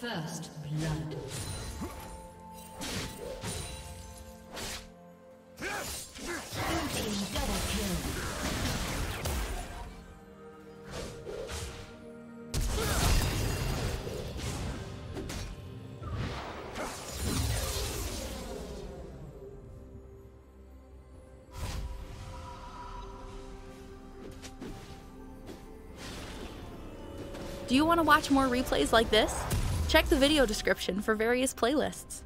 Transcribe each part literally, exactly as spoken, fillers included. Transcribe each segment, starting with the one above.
First blood. Do you want to watch more replays like this? Check the video description for various playlists.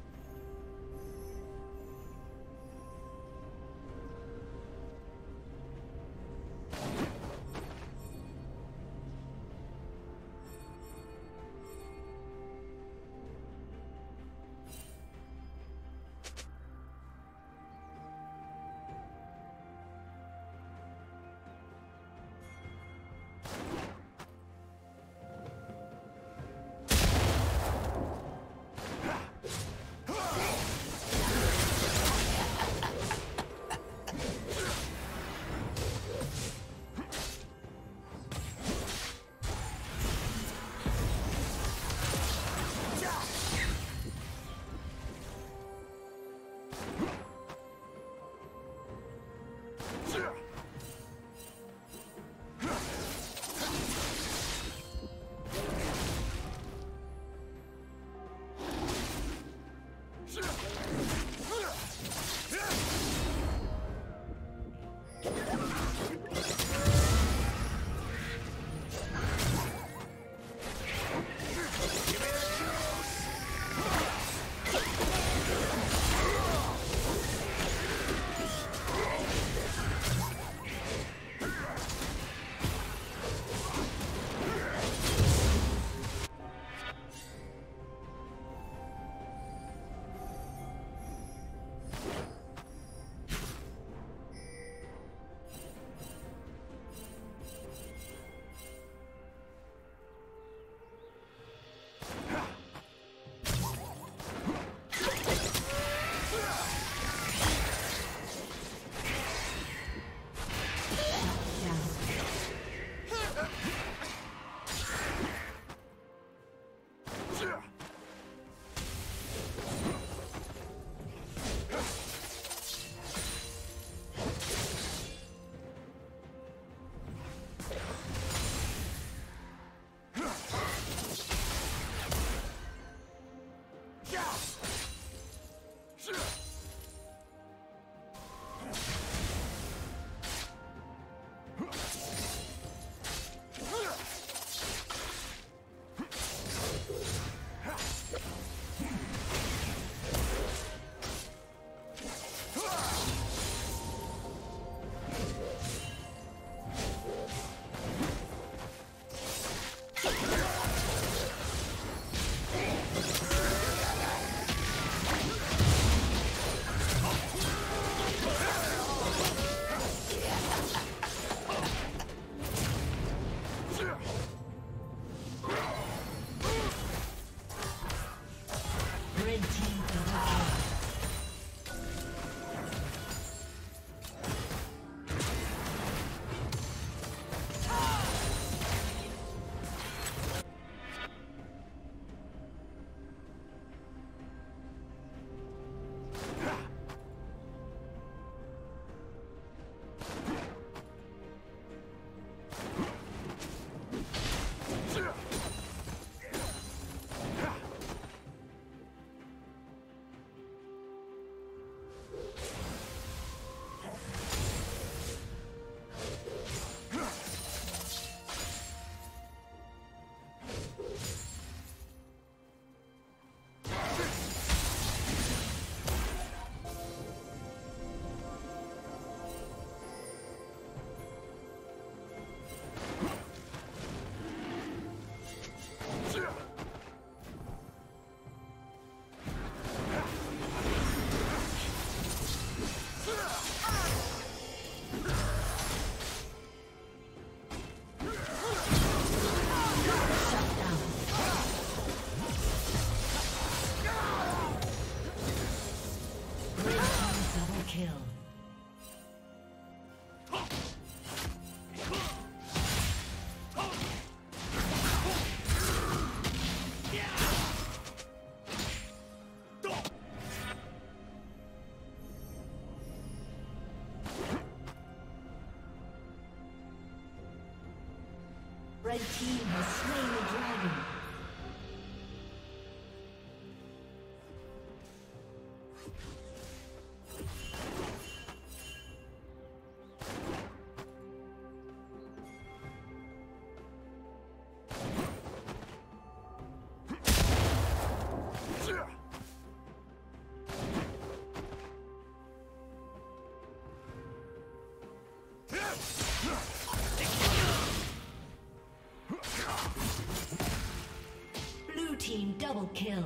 Red team has slain the dragon. Double kill.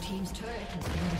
Team's turret has been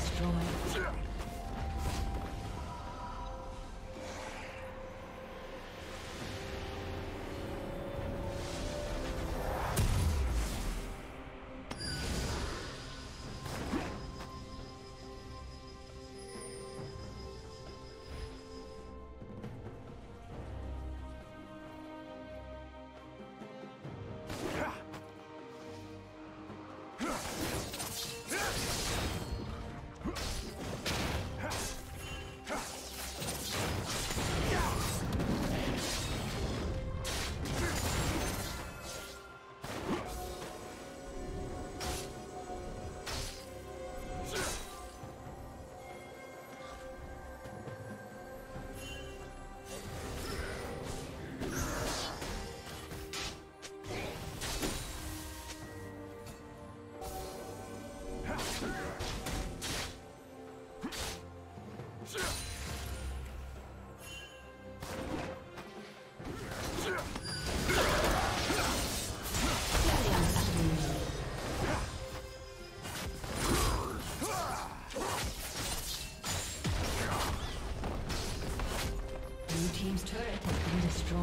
destroyed.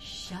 Shut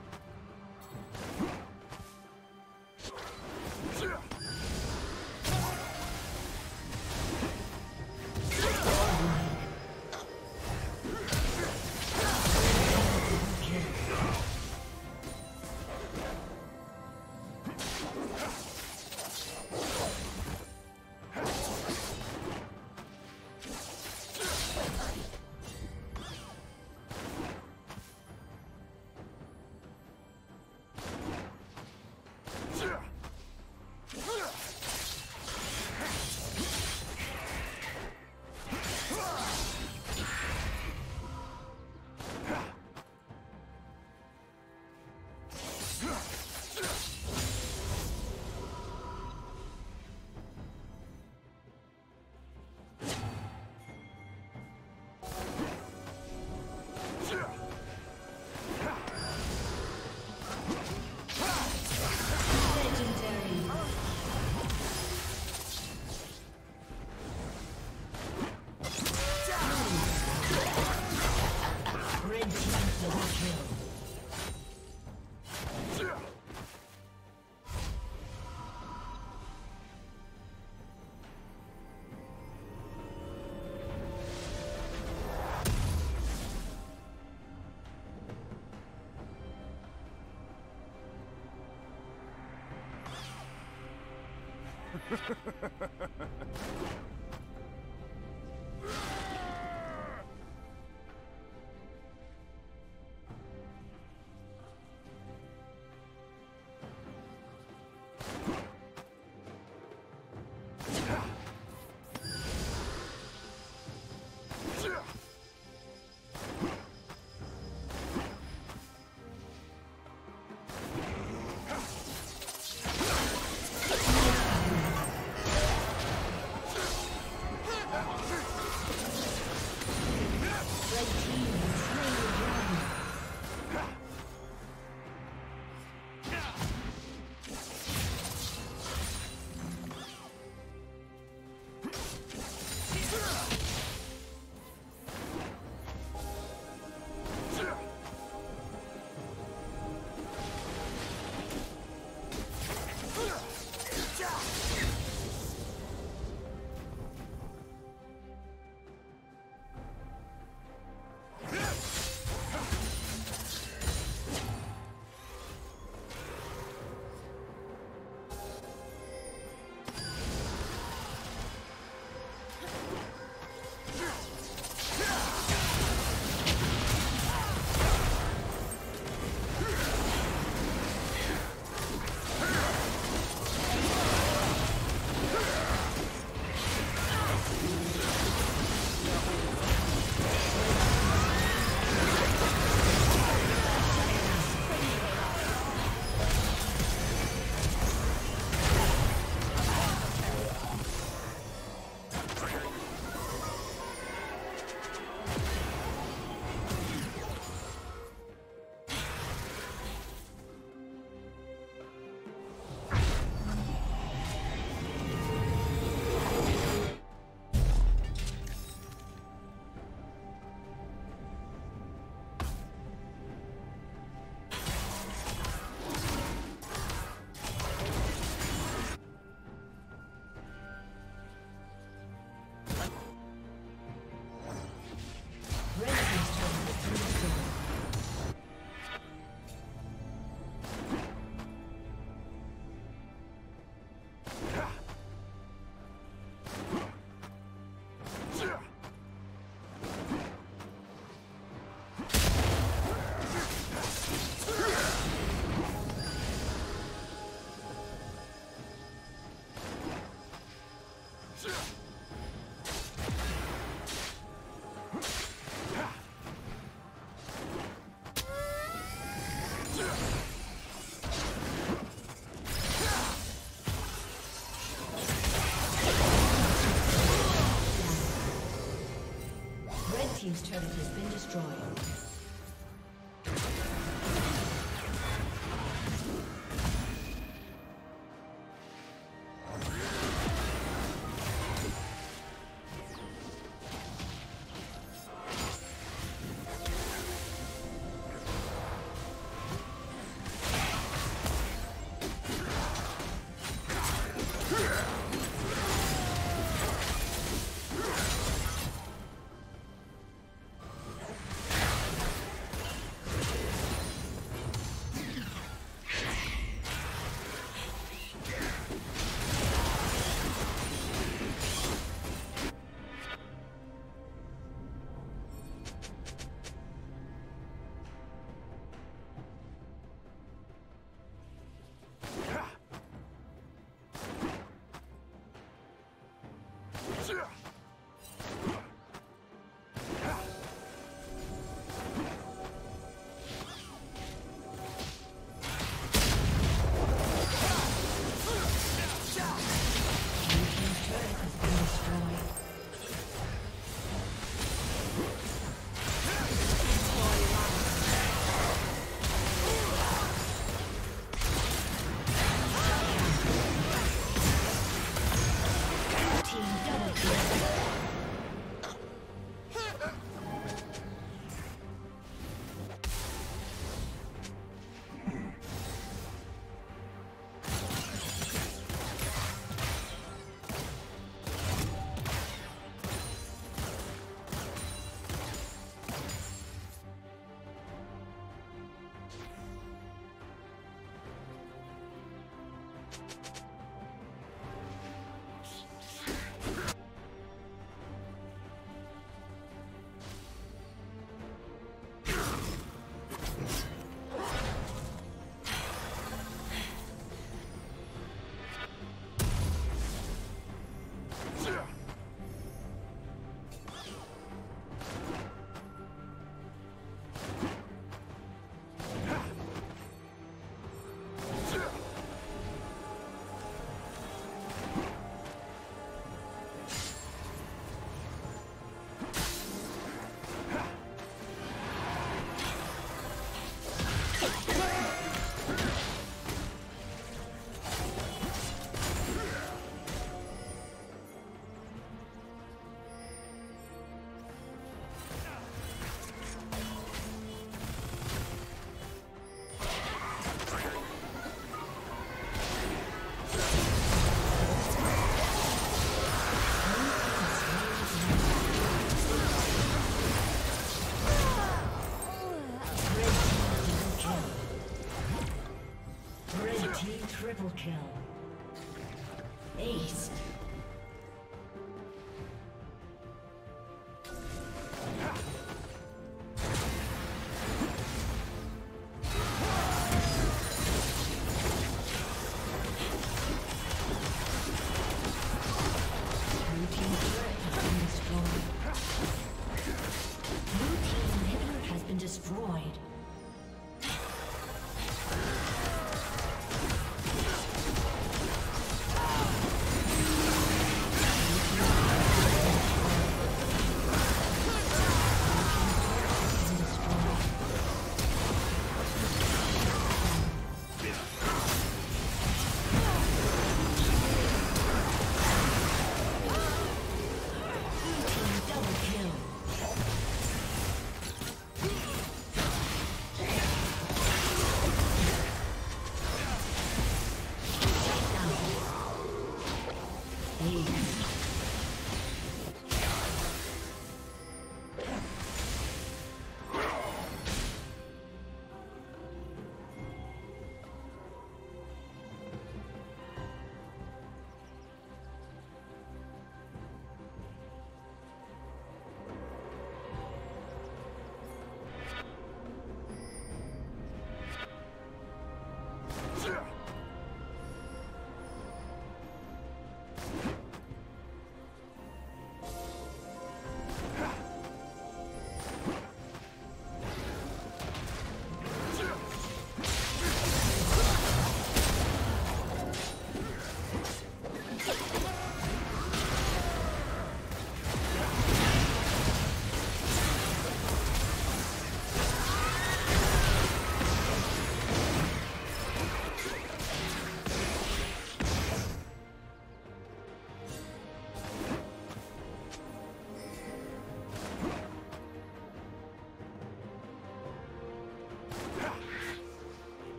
Team's turret has been destroyed. Triple kill. Ace.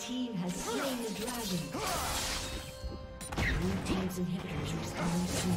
team has slain the dragon. Blue team's inhibitors respond soon.